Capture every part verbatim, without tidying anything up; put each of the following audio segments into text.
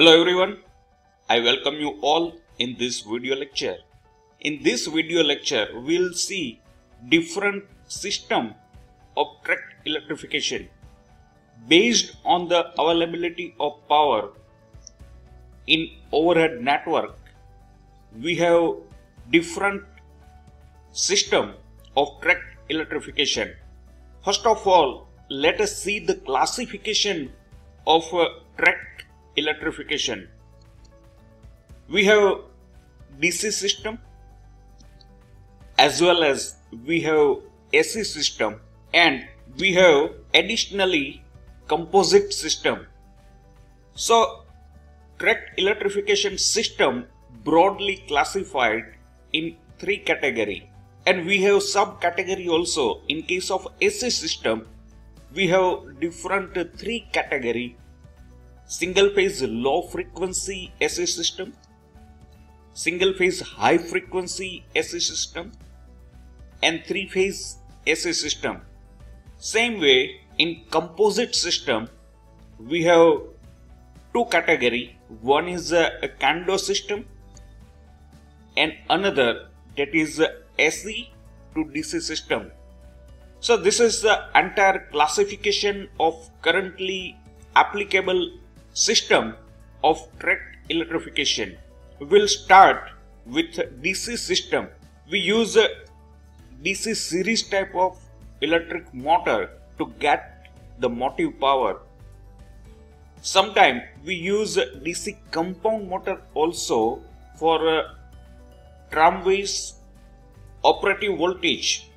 Hello everyone, I welcome you all in this video lecture. In this video lecture, we'll see different system of track electrification based on the availability of power in overhead network. We have different system of track electrification. First of all, let us see the classification of uh, track electrification. We have D C system as well as we have A C system, and we have additionally composite system. So track electrification system broadly classified in three categories, and we have subcategory also. In case of A C system, we have different three category: single phase low frequency A C system, single phase high frequency A C system, and three phase A C system. Same way, in composite system we have two category. One is a, a Kando system and another that is A C to D C system. So this is the entire classification of currently applicable system of track electrification. We'll start with D C system. We use a D C series type of electric motor to get the motive power. Sometimes we use D C compound motor also for uh, tramways operative voltage.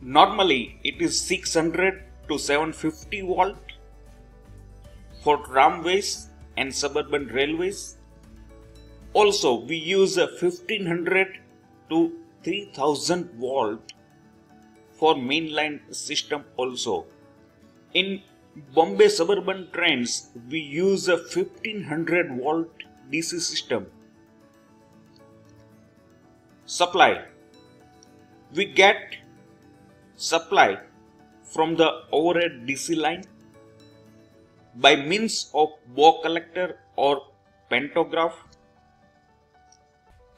Normally it is six hundred to seven hundred fifty volt for tramways and suburban railways. Also we use fifteen hundred to three thousand volt for mainline system also. In Bombay suburban trains we use a fifteen hundred volt D C system supply. We get supply from the overhead D C line by means of bow collector or pantograph,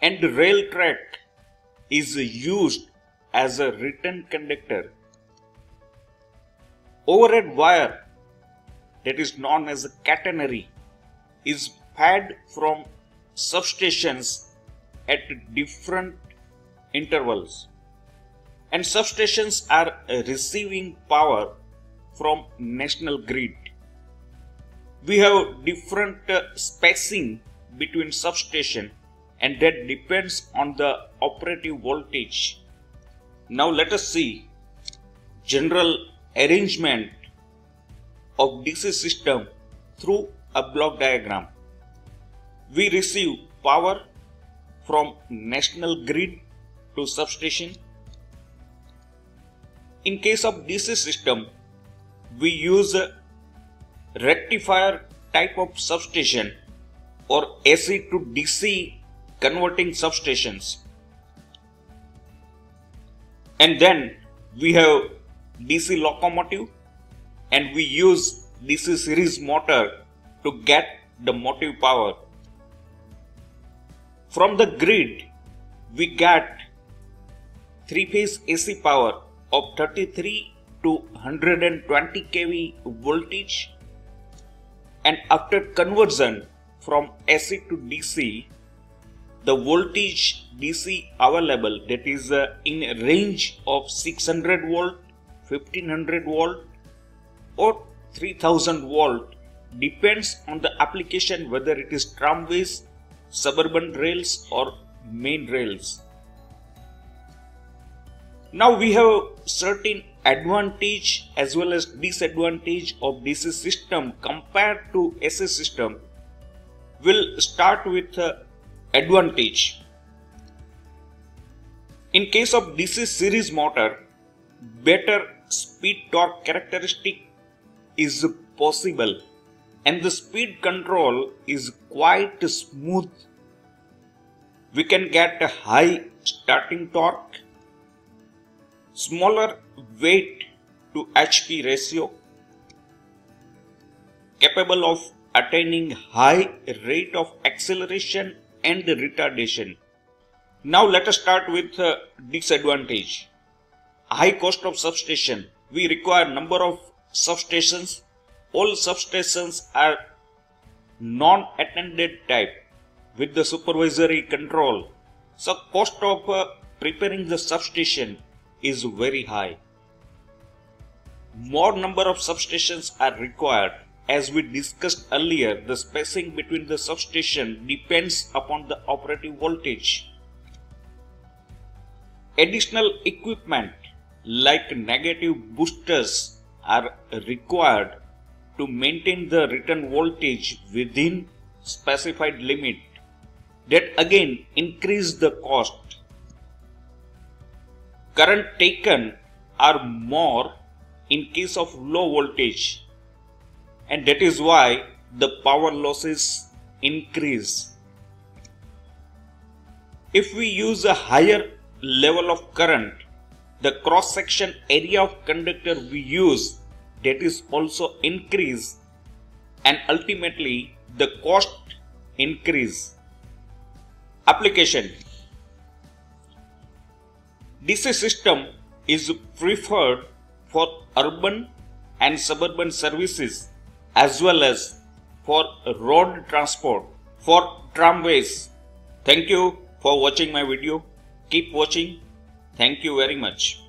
and rail track is used as a return conductor. Overhead wire, that is known as a catenary, is fed from substations at different intervals, and substations are receiving power from national grid. We have different uh, spacing between substation, and that depends on the operative voltage. Now let us see general arrangement of D C system through a block diagram. We receive power from national grid to substation. In case of D C system, we use a rectifier type of substation or A C to D C converting substations. And then we have D C locomotive, and we use D C series motor to get the motive power. From the grid we get three phase A C power of thirty-three to one hundred twenty k v voltage, and after conversion from A C to D C, the voltage D C available, that is uh, in range of six hundred volt, fifteen hundred volt or three thousand volt, depends on the application whether it is tramways, suburban rails or main rails. Now we have certain advantage as well as disadvantage of D C system compared to A C system. We'll start with uh, advantage. In case of D C series motor, better speed torque characteristic is possible, and the speed control is quite smooth. We can get a high starting torque, smaller weight to H P ratio, capable of attaining high rate of acceleration and retardation. Now let us start with uh, disadvantage. High cost of substation. We require number of substations. All substations are non-attended type with the supervisory control. So cost of uh, preparing the substation is very high. More number of substations are required. As we discussed earlier, the spacing between the substation depends upon the operative voltage. Additional equipment like negative boosters are required to maintain the return voltage within specified limit. That again increases the cost. Current taken are more in case of low voltage, and that is why the power losses increase. If we use a higher level of current, the cross section area of conductor we use, that is also increase, and ultimately the cost increase. Application. D C system is preferred for urban and suburban services as well as for road transport, for tramways. Thank you for watching my video. Keep watching. Thank you very much.